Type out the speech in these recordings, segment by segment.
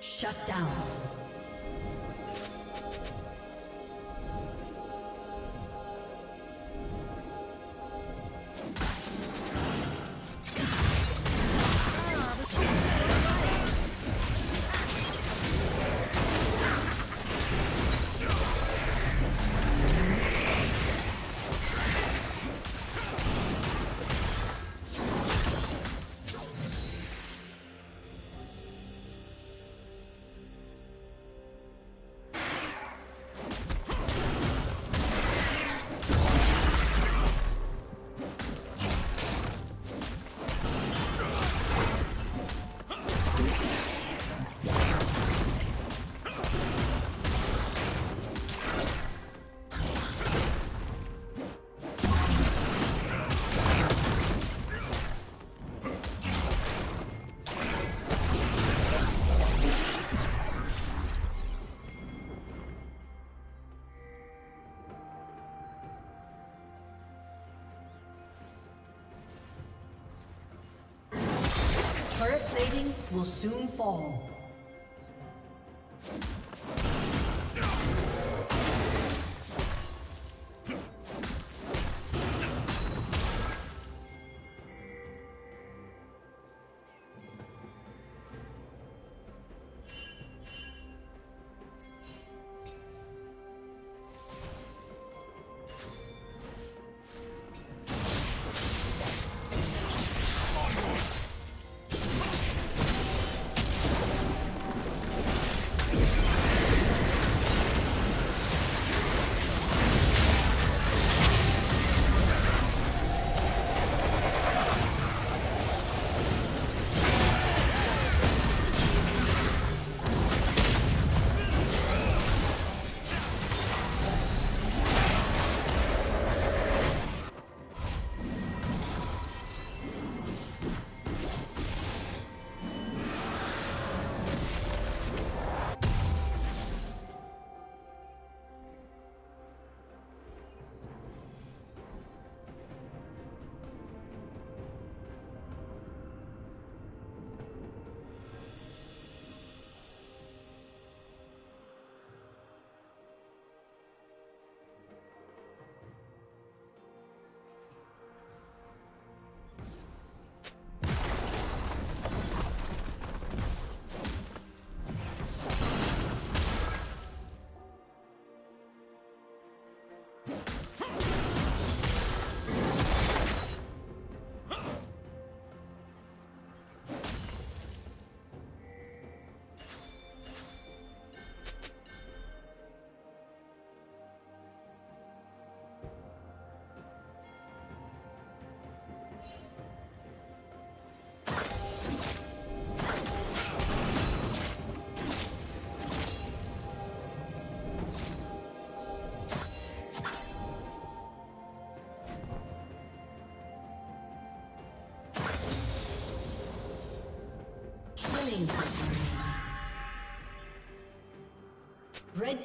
Shut down. Turret plating will soon fall. Red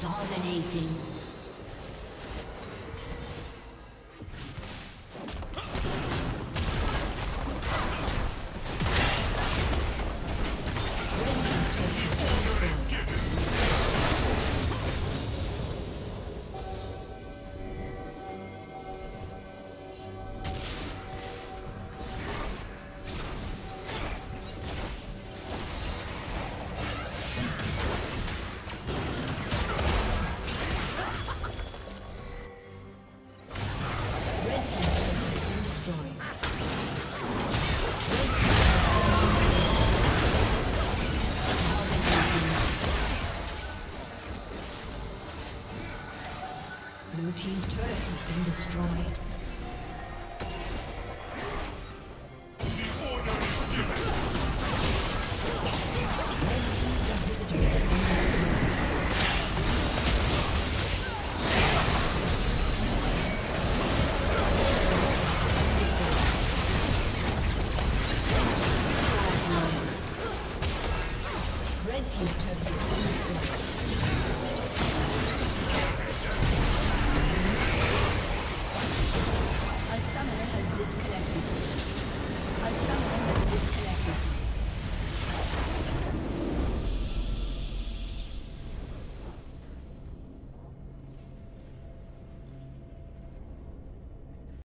Dominating. Blue team's turret has been destroyed.